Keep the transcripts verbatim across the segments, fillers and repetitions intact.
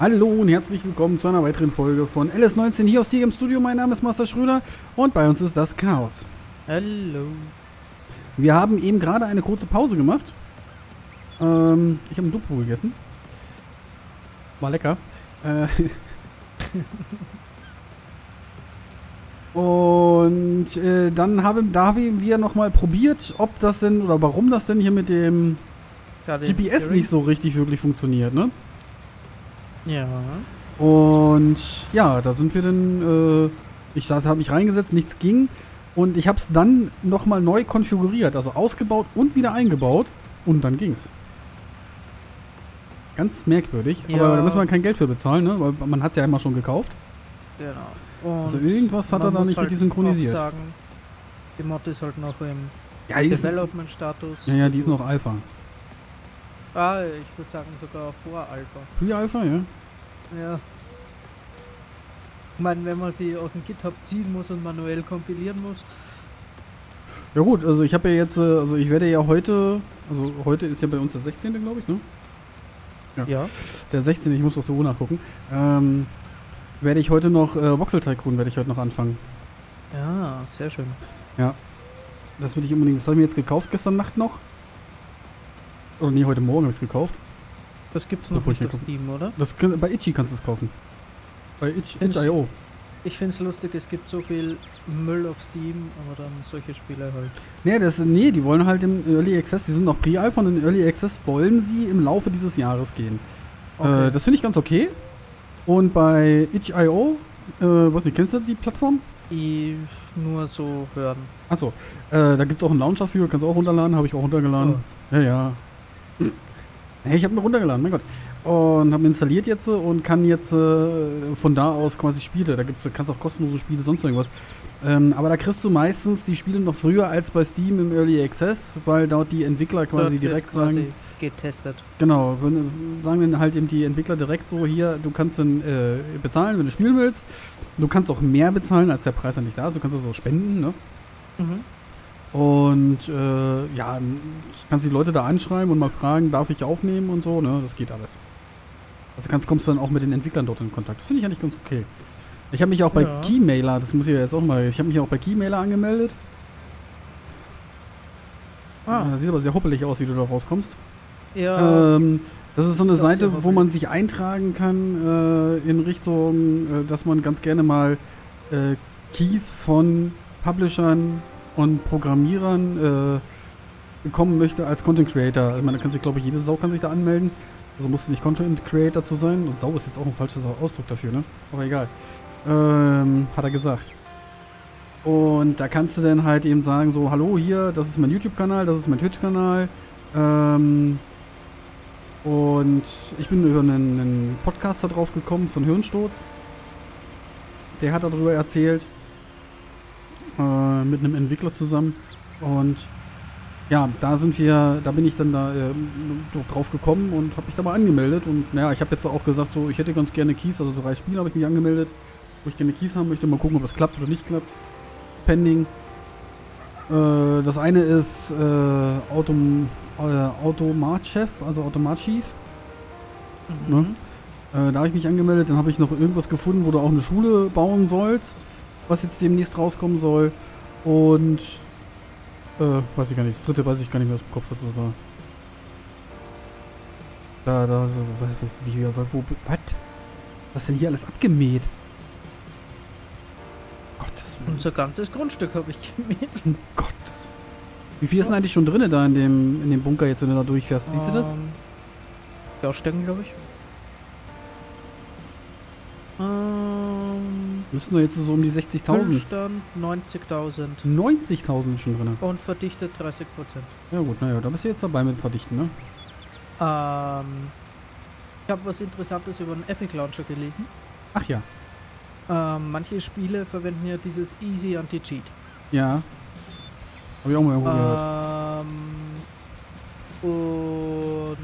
Hallo und herzlich willkommen zu einer weiteren Folge von L S neunzehn hier aus Steam im Studio. Mein Name ist Master Schröder und bei uns ist das Chaos. Hallo. Wir haben eben gerade eine kurze Pause gemacht. Ähm, ich habe ein Duplo gegessen. War lecker. Äh, und äh, dann haben, da haben wir nochmal probiert, ob das denn oder warum das denn hier mit dem G P S nicht so richtig wirklich funktioniert, ne? Ja. Und ja, da sind wir dann, äh, ich da habe ich reingesetzt, nichts ging. Und ich habe es dann nochmal neu konfiguriert, also ausgebaut und wieder eingebaut. Und dann ging's. Ganz merkwürdig. Ja. Aber da muss man kein Geld für bezahlen, ne? Weil man hat es ja einmal schon gekauft. Genau. Und also irgendwas hat er da nicht halt richtig synchronisiert. Sagen, die Mod ist halt noch im ja, Development-Status. Ja, ja, die ist noch Alpha. Ah, ich würde sagen sogar vor Alpha. Pre Alpha, ja. Ja. Ich meine, wenn man sie aus dem GitHub ziehen muss und manuell kompilieren muss. Ja gut, also ich habe ja jetzt, also ich werde ja heute, also heute ist ja bei uns der sechzehnte glaube ich, ne? Ja. ja. Der sechzehnte ich muss auf die Uhr nachgucken. Ähm, werde ich heute noch, äh, Voxel Tycoon werde ich heute noch anfangen. Ja, sehr schön. Ja. Das würde ich unbedingt, das habe ich mir jetzt gekauft gestern Nacht noch. Oder nee, heute Morgen habe ich es gekauft. Das gibt's noch nicht auf Steam, oder? Das, bei Itchy kannst du es kaufen. Bei Itch Punkt i o. Ich finde es lustig, es gibt so viel Müll auf Steam, aber dann solche Spiele halt. Nee, das, nee, die wollen halt im Early Access, die sind noch Pre-Alpha und in Early Access wollen sie im Laufe dieses Jahres gehen. Okay. Äh, das finde ich ganz okay. Und bei Itch Punkt i o, äh, weiß nicht, kennst du die Plattform? Ich nur so hören. Achso, äh, da gibt es auch einen Launcher für, kannst du auch runterladen, habe ich auch runtergeladen. Oh. Ja, ja. Hey, ich habe mir runtergeladen, mein Gott. Und habe installiert jetzt und kann jetzt äh, von da aus quasi Spiele. Da gibt's, kannst du auch kostenlose Spiele, sonst irgendwas. Ähm, aber da kriegst du meistens die Spiele noch früher als bei Steam im Early Access, weil dort die Entwickler quasi dort direkt quasi sagen... getestet. Genau, wenn, sagen dann halt eben die Entwickler direkt so, hier, du kannst dann äh, bezahlen, wenn du spielen willst. Du kannst auch mehr bezahlen, als der Preis dann nicht da ist. Du kannst auch so spenden, ne? Mhm. Und äh, ja, kannst die Leute da anschreiben und mal fragen, darf ich aufnehmen und so, ne? Das geht alles. Also kannst, kommst du dann auch mit den Entwicklern dort in Kontakt. Finde ich eigentlich ganz okay. Ich habe mich auch bei ja. Keymailer, das muss ich ja jetzt auch mal, ich habe mich auch bei Keymailer angemeldet. Ah. Ja, sieht aber sehr hoppelig aus, wie du da rauskommst. Ja. Ähm, das ist so eine Seite, wo man sich eintragen kann äh, in Richtung, äh, dass man ganz gerne mal äh, Keys von Publishern und Programmierern äh, bekommen möchte als Content Creator. Ich meine, da kann sich, glaube ich, jede Sau kann sich da anmelden. Also musst du nicht Content Creator zu sein. Und Sau ist jetzt auch ein falscher Ausdruck dafür, ne? Aber egal. Ähm, hat er gesagt. Und da kannst du dann halt eben sagen, so, hallo, hier, das ist mein YouTube-Kanal, das ist mein Twitch-Kanal. Ähm, und ich bin über einen, einen Podcast da drauf gekommen von Hirnsturz. Der hat darüber erzählt. Mit einem Entwickler zusammen und ja, da sind wir, da bin ich dann da äh, drauf gekommen und habe mich da mal angemeldet und naja, ich habe jetzt auch gesagt, so, ich hätte ganz gerne Keys, also drei Spiele habe ich mich angemeldet, wo ich gerne Keys haben möchte, mal gucken, ob das klappt oder nicht klappt. Pending. Äh, das eine ist äh, Autom äh, Automat Chef, also Automat Chef. Mhm. Ne? Äh, da habe ich mich angemeldet, dann habe ich noch irgendwas gefunden, wo du auch eine Schule bauen sollst. Was jetzt demnächst rauskommen soll. Und äh, weiß ich gar nicht. Das dritte weiß ich gar nicht mehr aus dem Kopf, was das war. Da, da, so, wie, wie, wo, was? Was ist denn hier alles abgemäht? Gottes Willen. Unser ganzes Grundstück habe ich gemäht. Um Gottes Willen. Wie viel ist denn eigentlich schon drinne da in dem, in dem Bunker jetzt, wenn du da durchfährst? Siehst um, du das? Ja, stecken, glaube ich. Müssen doch jetzt so um die sechzigtausend. neunzigtausend. neunzigtausend schon drin. Und verdichtet dreißig Prozent. Ja gut, naja, da bist du jetzt dabei mit Verdichten, ne? Ähm, ich habe was Interessantes über den Epic Launcher gelesen. Ach ja. Ähm, manche Spiele verwenden ja dieses Easy Anti-Cheat. Ja. Habe ich auch mal irgendwo ähm, gehört.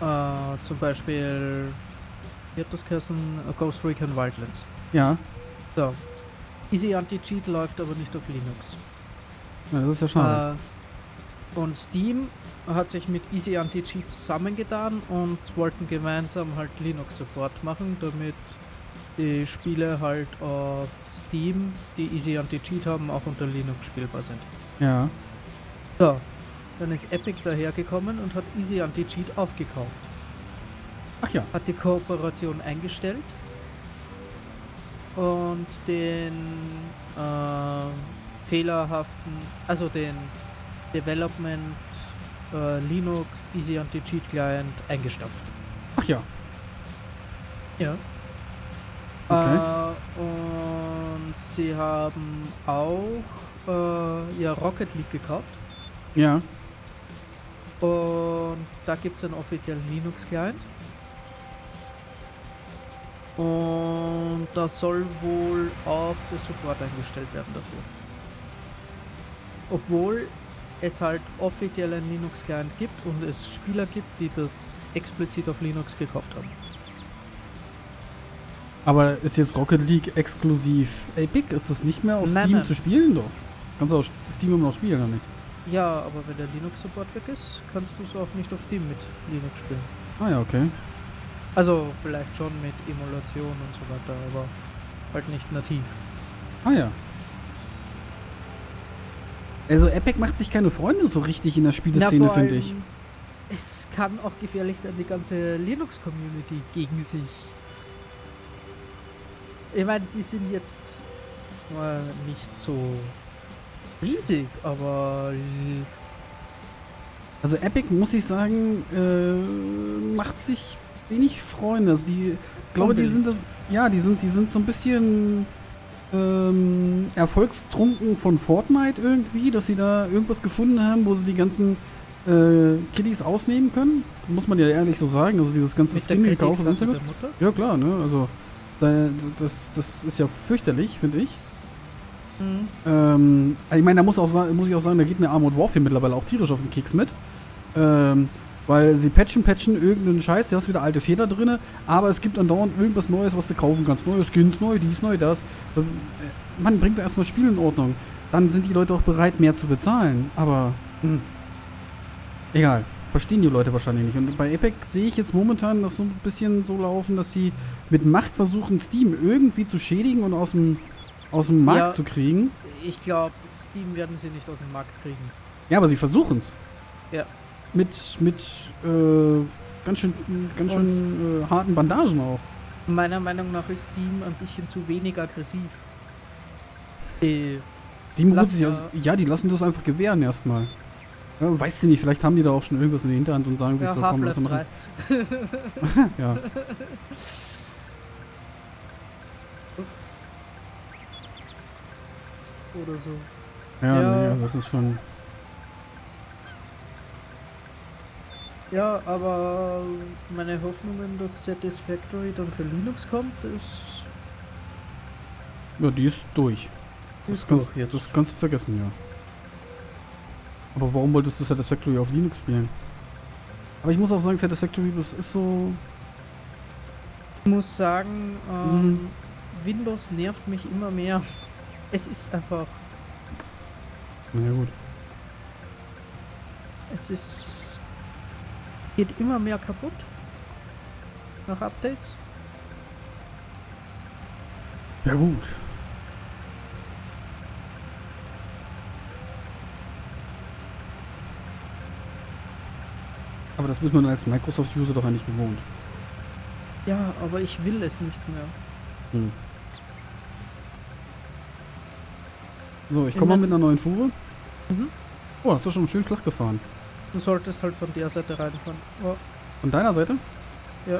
Und äh, zum Beispiel... Hier hat das geheißen Ghost Recon Wildlands. Ja. So. Easy Anti-Cheat läuft aber nicht auf Linux. Ja, das ist ja schade. Äh, Und Steam hat sich mit Easy Anti-Cheat zusammengetan und wollten gemeinsam halt Linux-Support machen, damit die Spiele halt auf Steam, die Easy Anti-Cheat haben, auch unter Linux spielbar sind. Ja. So, dann ist Epic dahergekommen und hat Easy Anti-Cheat aufgekauft. Ach ja. Hat die Kooperation eingestellt und den äh, fehlerhaften, also den Development äh, Linux Easy Anti-Cheat Client eingestampft. Ach ja. Ja. Okay. Äh, und sie haben auch äh, ja, Rocket League gekauft. Ja. Und da gibt es einen offiziellen Linux Client. Und da soll wohl auch der Support eingestellt werden dafür. Obwohl es halt offiziell einen Linux Client gibt und es Spieler gibt, die das explizit auf Linux gekauft haben. Aber ist jetzt Rocket League exklusiv Epic? Ist das nicht mehr auf nein, Steam nein. zu spielen doch? Kannst du auf Steam immer noch spielen oder nicht? Ja, aber wenn der Linux-Support weg ist, kannst du es auch nicht auf Steam mit Linux spielen. Ah ja, okay. Also vielleicht schon mit Emulation und so weiter, aber halt nicht nativ. Ah ja. Also Epic macht sich keine Freunde so richtig in der Spieleszene, finde ich. Es kann auch gefährlich sein, die ganze Linux-Community gegen sich. Ich meine, die sind jetzt mal nicht so riesig, aber... Also Epic, muss ich sagen, äh, macht sich wenig Freunde. Also die, ich glaube, die sind das... Ja, die sind, die sind so ein bisschen ähm, erfolgstrunken von Fortnite irgendwie, dass sie da irgendwas gefunden haben, wo sie die ganzen äh, Kiddies ausnehmen können. Muss man ja ehrlich so sagen, also dieses ganze Skin-Kauf und sonst was. Ja klar, ne, also... Das, das ist ja fürchterlich, finde ich. Mhm. Ähm, ich meine, da muss, auch, muss ich auch sagen, da geht mir Armored Warfare mittlerweile auch tierisch auf den Keks mit. Ähm, weil sie patchen, patchen irgendeinen Scheiß, da hast wieder alte Fehler drin, aber es gibt andauernd irgendwas Neues, was du kaufen kannst. Neue Skins, neu, dies, neu, das. Man bringt da erstmal Spiel in Ordnung. Dann sind die Leute auch bereit, mehr zu bezahlen. Aber, mh. Egal. Verstehen die Leute wahrscheinlich nicht. Und bei Epic sehe ich jetzt momentan das so ein bisschen so laufen, dass sie mit Macht versuchen, Steam irgendwie zu schädigen und aus dem, aus dem Markt ja, zu kriegen. Ich glaube, Steam werden sie nicht aus dem Markt kriegen. Ja, aber sie versuchen es. Ja. Mit, mit äh, ganz schön, ganz schön äh, harten Bandagen auch. Meiner Meinung nach ist Steam ein bisschen zu wenig aggressiv. Die Steam holt sich aus, ja, die lassen das einfach gewähren erstmal. Ja, weißt du nicht, vielleicht haben die da auch schon irgendwas in der Hinterhand und sagen sich ja, so, komm, lass mal rein. Ja. Oder so. Ja, ja. Nee, also das ist schon... Ja, aber meine Hoffnungen, dass Satisfactory dann für Linux kommt, ist... Ja, die ist durch. Die das, ist kannst, durch jetzt. Das kannst du vergessen, ja. Aber warum wolltest du Satisfactory auf Linux spielen? Aber ich muss auch sagen, Satisfactory, das ist so... Ich muss sagen, ähm, mhm. Windows nervt mich immer mehr. Es ist einfach... Na ja, gut. Es ist... geht immer mehr kaputt. Nach Updates. Ja gut. Aber das wird man als Microsoft-User doch eigentlich gewohnt. Ja, aber ich will es nicht mehr. Hm. So, ich komme mal mit einer neuen Fuhre. Mhm. Oh, hast du schon schön flach gefahren. Du solltest halt von der Seite reinfahren. Oh. Von deiner Seite? Ja.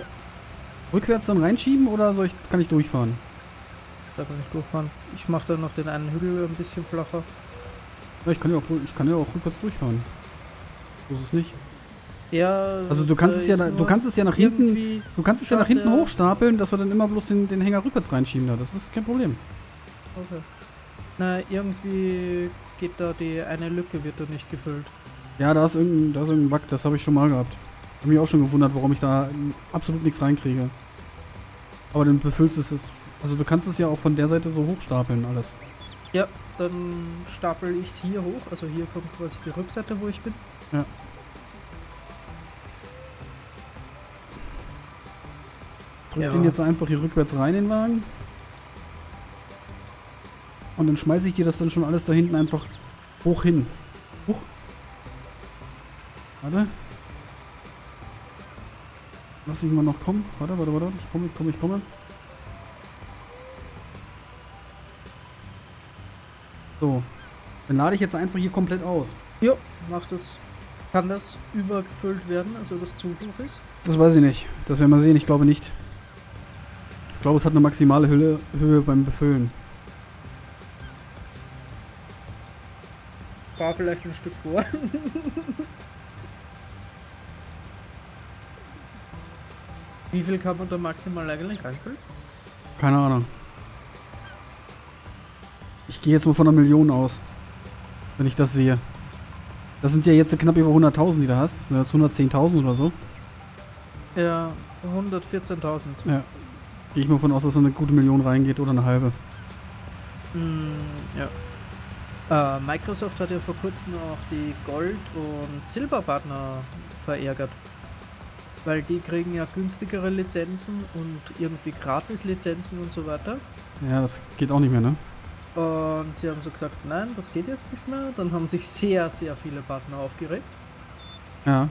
Rückwärts dann reinschieben oder soll ich, kann ich durchfahren? Da kann ich durchfahren. Ich mache dann noch den einen Hügel ein bisschen flacher. Ja, ich kann ja auch, ich kann ja auch rückwärts durchfahren. So ist es nicht. Ja, also du kannst es ja, du kannst es ja nach hinten, du kannst es ja nach hinten hochstapeln, dass wir dann immer bloß den, den Hänger rückwärts reinschieben da. Das ist kein Problem. Okay. Na, irgendwie geht da die eine Lücke, wird da nicht gefüllt. Ja, da ist irgendein, da ist irgendein Bug, das habe ich schon mal gehabt. Hab mich auch schon gewundert, warum ich da absolut nichts reinkriege. Aber dann befüllst es es. Also du kannst es ja auch von der Seite so hochstapeln alles. Ja, dann stapel ich es hier hoch. Also hier kommt quasi die Rückseite, wo ich bin. Ja. Drück ja. den jetzt einfach hier rückwärts rein, den Wagen. Und dann schmeiße ich dir das dann schon alles da hinten einfach hoch hin. Hoch. Warte. Lass mich mal noch kommen. Warte, warte, warte. Ich komme, ich komme, ich komme. So. Dann lade ich jetzt einfach hier komplett aus. Jo, mach das. Kann das übergefüllt werden, also das zu hoch ist? Das weiß ich nicht. Das werden wir sehen. Ich glaube nicht. Ich glaube, es hat eine maximale Höhe, Höhe beim Befüllen. Fahr vielleicht ein Stück vor. Wie viel kann man da maximal eigentlich reinfüllen? Keine Ahnung. Ich gehe jetzt mal von einer Million aus, wenn ich das sehe. Das sind ja jetzt knapp über hunderttausend, die du hast. Das sind jetzt hundertzehntausend oder so. Ja, hundertvierzehntausend. Ja. Gehe ich mal von aus, dass da eine gute Million reingeht oder eine halbe. Mm, ja. Äh, Microsoft hat ja vor kurzem auch die Gold- und Silberpartner verärgert. Weil die kriegen ja günstigere Lizenzen und irgendwie gratis Lizenzen und so weiter. Ja, das geht auch nicht mehr, ne? Und sie haben so gesagt, nein, das geht jetzt nicht mehr. Dann haben sich sehr, sehr viele Partner aufgeregt. Ja.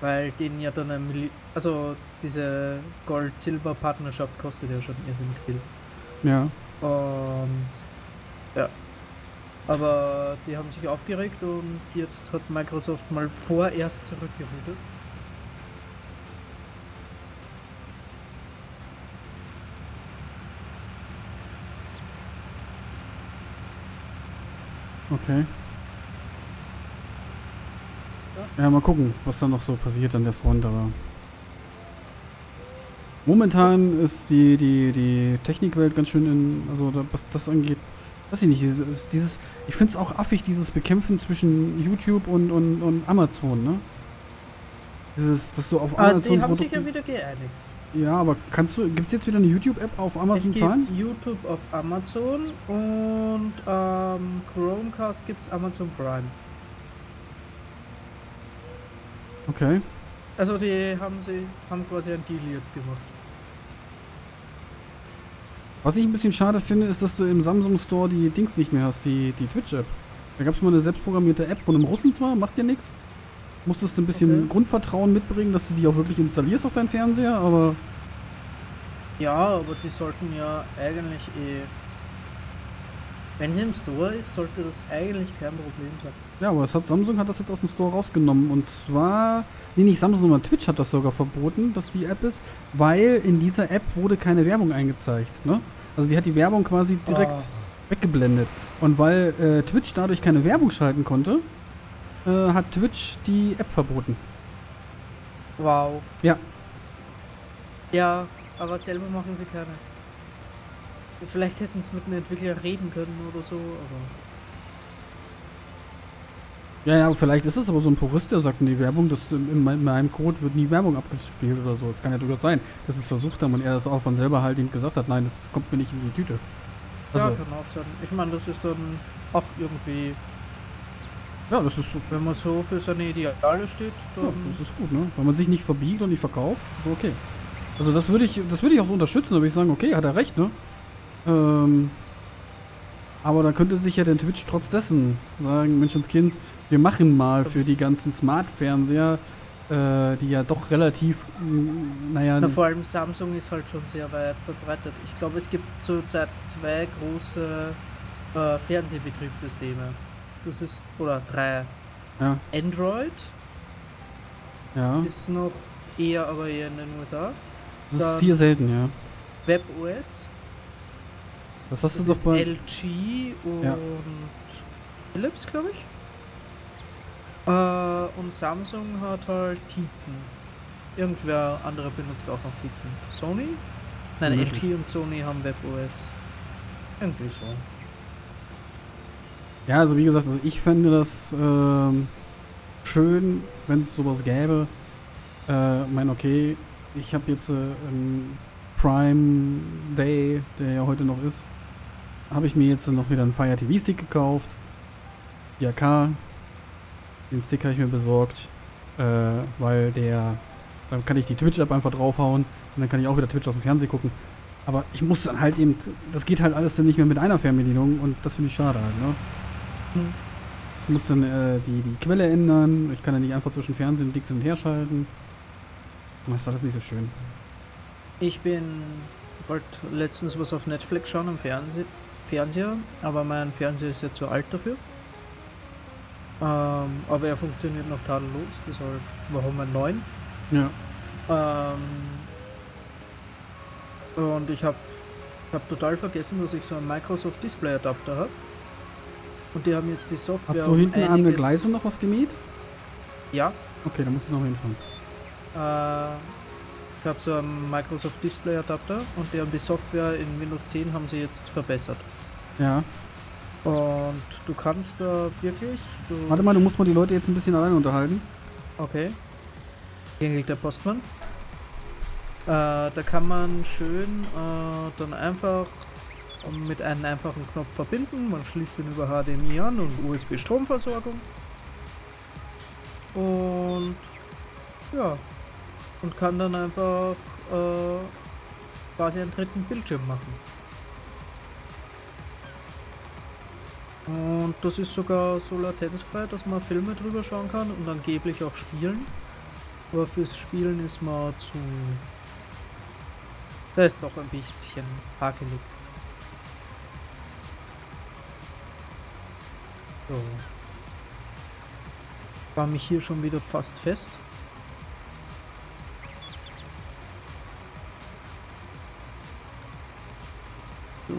Weil denen ja dann eine Million, also diese Gold-Silber-Partnerschaft kostet ja schon irrsinnig viel. Ja. Und ja. Aber die haben sich aufgeregt und jetzt hat Microsoft mal vorerst zurückgerudert. Okay. Ja. ja, mal gucken, was da noch so passiert an der Front, aber... Momentan ist die, die, die Technikwelt ganz schön in... Also, da, was das angeht... Weiß ich nicht, dieses... dieses ich finde es auch affig, dieses Bekämpfen zwischen YouTube und, und, und Amazon, ne? Dieses, das so auf Amazon... Ah, die haben sich ja wieder geeinigt. Ja, aber kannst du... Gibt es jetzt wieder eine YouTube-App auf Amazon Prime? Es gibt YouTube auf Amazon und ähm, Chromecast gibt es Amazon Prime. Okay. Also die haben sie haben quasi einen Deal jetzt gemacht. Was ich ein bisschen schade finde, ist, dass du im Samsung Store die Dings nicht mehr hast, die, die Twitch-App. Da gab es mal eine selbstprogrammierte App von einem Russen zwar, macht ja nichts. Musstest ein bisschen okay. Grundvertrauen mitbringen, dass du die auch wirklich installierst auf deinen Fernseher, aber... Ja, aber die sollten ja eigentlich eh... Wenn sie im Store ist, sollte das eigentlich kein Problem sein. Ja, aber es hat Samsung hat das jetzt aus dem Store rausgenommen und zwar... Nee, nicht Samsung, sondern Twitch hat das sogar verboten, dass die App ist, weil in dieser App wurde keine Werbung eingezeigt, ne? Also die hat die Werbung quasi direkt ah. weggeblendet. Und weil äh, Twitch dadurch keine Werbung schalten konnte... hat Twitch die App verboten. Wow. Ja. Ja, aber selber machen sie keine. Vielleicht hätten es mit einem Entwickler reden können oder so, aber... Ja, ja, vielleicht ist es aber so ein Purist, der sagt, nee, Werbung, das, in meinem Code wird nie Werbung abgespielt oder so. Das kann ja durchaus sein, dass es versucht haben und er das auch von selber halt eben gesagt hat, nein, das kommt mir nicht in die Tüte. Also. Ja, kann auch sein. Ich meine, das ist dann auch irgendwie... Ja, das ist so. Wenn man so für seine Ideale steht, dann... Ja, das ist gut, ne? Wenn man sich nicht verbiegt und nicht verkauft, so okay. Also das würde ich, das würde ich auch unterstützen, da würde ich sagen, okay, hat er recht, ne? Ähm, aber da könnte sich ja der Twitch trotz dessen sagen, Menschenskind, wir machen mal für die ganzen Smart-Fernseher, äh, die ja doch relativ, naja... Na, vor allem Samsung ist halt schon sehr weit verbreitet. Ich glaube, es gibt zurzeit zwei große äh, Fernsehbetriebssysteme. Das ist, oder drei. Ja. Android. Ja. Ist noch eher, aber eher in den U S A. Das dann ist hier selten, ja. WebOS. Das hast das du doch bei... L G und... Ja. Philips, glaube ich. Äh, und Samsung hat halt Tizen. Irgendwer andere benutzt auch noch Tizen. Sony? Nein, mhm. L G und Sony haben WebOS. Irgendwie so. Ja, also wie gesagt, also ich fände das ähm, schön, wenn es sowas gäbe. Ich äh, meine, okay, ich habe jetzt äh, ähm, Prime Day, der ja heute noch ist, habe ich mir jetzt noch wieder einen Fire T V Stick gekauft. vier K. Den Stick habe ich mir besorgt, äh, weil der, dann kann ich die Twitch-App einfach draufhauen und dann kann ich auch wieder Twitch auf dem Fernseher gucken. Aber ich muss dann halt eben, das geht halt alles dann nicht mehr mit einer Fernbedienung und das finde ich schade halt, ne? Hm. Ich muss dann äh, die, die Quelle ändern, ich kann dann nicht einfach zwischen Fernsehen und Dix hin und her schalten. Das ist alles nicht so schön. Ich bin, wollte letztens was auf Netflix schauen am Fernseh, Fernseher, aber mein Fernseher ist ja zu alt dafür. Ähm, aber er funktioniert noch tadellos, deshalb warum einen neuen. Ja. Ähm, und ich habe ich hab total vergessen, dass ich so einen Microsoft Display Adapter habe. Und die haben jetzt die Software. Hast du hinten an den Gleisen noch was gemäht? Ja. Okay, da musst du noch hinfahren. Äh, ich habe so einen Microsoft Display Adapter und die haben die Software in Windows zehn haben sie jetzt verbessert. Ja. Und du kannst da wirklich... Du Warte mal, du musst mal die Leute jetzt ein bisschen alleine unterhalten. Okay. Klingelt der Postmann. Äh, da kann man schön äh, dann einfach mit einem einfachen Knopf verbinden. Man schließt den über H D M I an und U S B-Stromversorgung. Und ja. Und kann dann einfach äh, quasi einen dritten Bildschirm machen. Und das ist sogar so latenzfrei, dass man Filme drüber schauen kann und angeblich auch spielen. Aber fürs Spielen ist man zu... Da ist doch ein bisschen hakelig. So. Ich war mich hier schon wieder fast fest. So.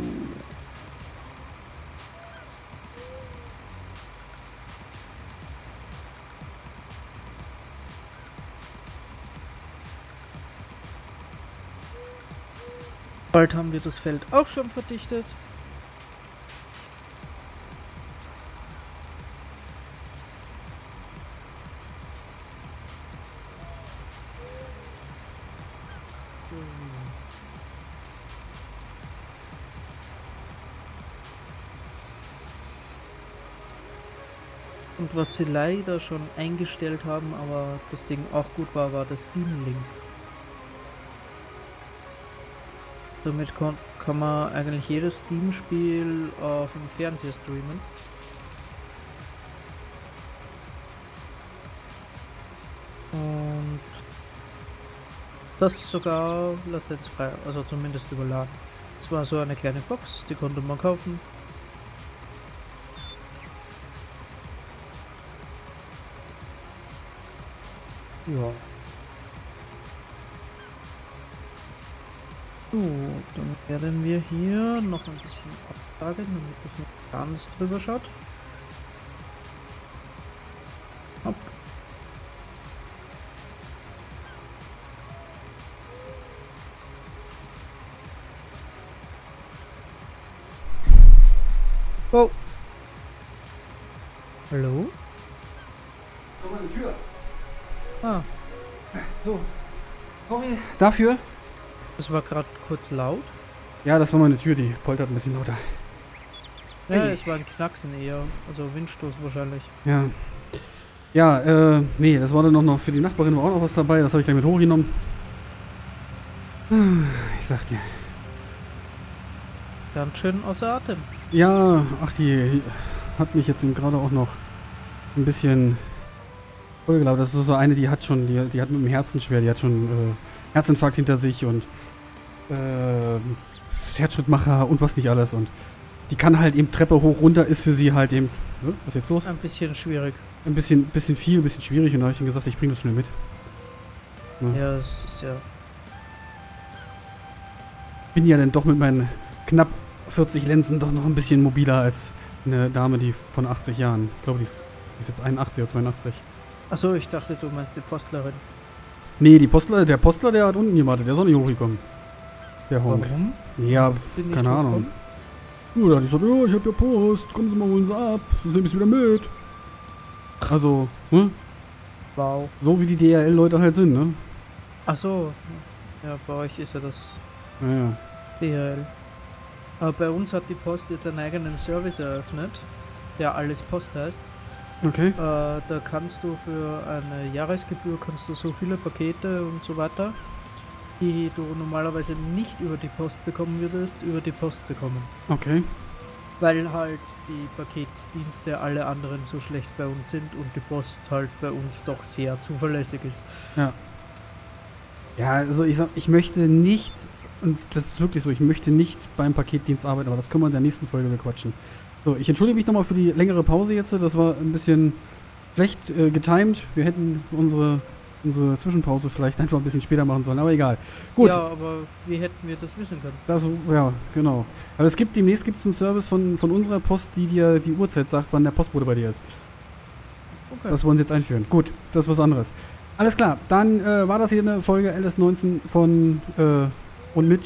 Bald haben wir das Feld auch schon verdichtet. Und was sie leider schon eingestellt haben, aber das Ding auch gut war, war das Steam-Link. Damit kann, kann man eigentlich jedes Steam-Spiel auf dem Fernseher streamen. Und das sogar latenzfrei, also zumindest überladen. Es war so eine kleine Box, die konnte man kaufen. Ja. So, dann werden wir hier noch ein bisschen abtragen, damit das nicht ganz drüber schaut. Hopp. Oh. Hallo? Komm mal in die Tür. Ah. So. Sorry. Dafür? Das war gerade kurz laut. Ja, das war meine Tür, die poltert ein bisschen lauter. Ja, hey. Es war ein Knacksen eher. Also Windstoß wahrscheinlich. Ja. Ja, äh, nee, das war dann noch, noch für die Nachbarin war auch noch was dabei. Das habe ich gleich mit hochgenommen. Ich sag dir. Ganz schön außer Atem. Ja, ach, die hat mich jetzt eben gerade auch noch ein bisschen vollgelaufen. Das ist so eine, die hat schon, die, die hat mit dem Herzen schwer, die hat schon, äh, Herzinfarkt hinter sich und äh, Herzschrittmacher und was nicht alles und die kann halt eben Treppe hoch runter, ist für sie halt eben, ne? Was ist jetzt los? Ein bisschen schwierig. Ein bisschen, bisschen viel, ein bisschen schwierig und da habe ich ihm gesagt, ich bringe das schnell mit. Ne? Ja, das ist ja... Bin ja dann doch mit meinen knapp vierzig Lenzen doch noch ein bisschen mobiler als eine Dame, die von achtzig Jahren, ich glaube die ist, die ist jetzt einundachtzig oder zweiundachtzig. Achso, ich dachte du meinst die Postlerin. Nee, die Postler, der Postler, der hat unten gewartet, der ist auch nicht hochgekommen. Der Honk. Warum? Ja, pf, keine Ahnung. Nur da hat gesagt, ja, ich hab ja Post, kommen Sie mal, holen Sie ab, sonst nehme ich wieder mit. Also, ne? Wow. So wie die D H L-Leute halt sind, ne? Ach so. Ja, bei euch ist ja das. Ja, ja. D H L. Aber bei uns hat die Post jetzt einen eigenen Service eröffnet, der alles Post heißt. Okay. Äh, da kannst du für eine Jahresgebühr kannst du so viele Pakete und so weiter, die du normalerweise nicht über die Post bekommen würdest, über die Post bekommen. Okay. Weil halt die Paketdienste alle anderen so schlecht bei uns sind und die Post halt bei uns doch sehr zuverlässig ist. Ja. Ja, also ich sag, ich möchte nicht, und das ist wirklich so, ich möchte nicht beim Paketdienst arbeiten, aber das können wir in der nächsten Folge bequatschen. So, ich entschuldige mich nochmal für die längere Pause jetzt, das war ein bisschen schlecht äh, getimed. Wir hätten unsere, unsere Zwischenpause vielleicht einfach ein bisschen später machen sollen, aber egal. Gut. Ja, aber wie hätten wir das wissen können? Das, ja, genau. Aber es gibt, demnächst gibt es einen Service von, von unserer Post, die dir die Uhrzeit sagt, wann der Postbote bei dir ist. Okay. Das wollen sie jetzt einführen. Gut, das ist was anderes. Alles klar, dann äh, war das hier eine Folge L S neunzehn von äh, und mit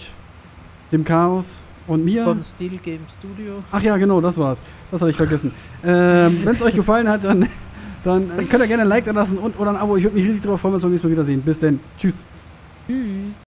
dem Chaos. Und mir. Von Steel Game Studio. Ach ja, genau, das war's. Das hatte ich vergessen. ähm, Wenn es euch gefallen hat, dann, dann könnt ihr gerne ein Like da lassen und oder ein Abo. Ich würde mich riesig darauf freuen, wenn wir uns beim nächsten Mal wiedersehen. Bis denn. Tschüss. Tschüss.